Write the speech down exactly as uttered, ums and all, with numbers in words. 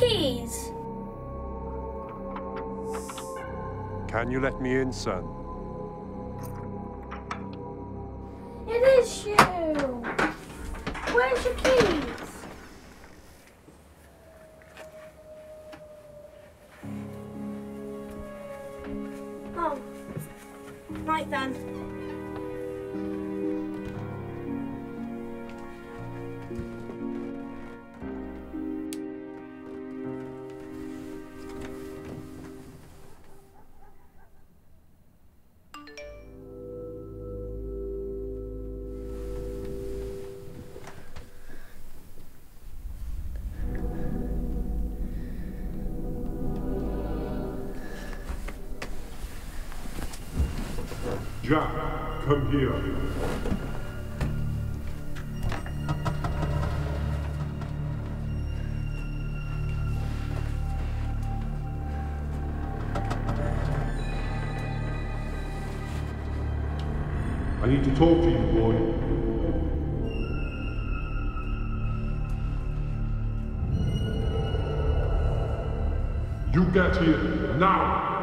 keys. Can you let me in, son? It is you. Where's your keys? Oh, right then. Jack, come here. I need to talk to you, boy. You get here now!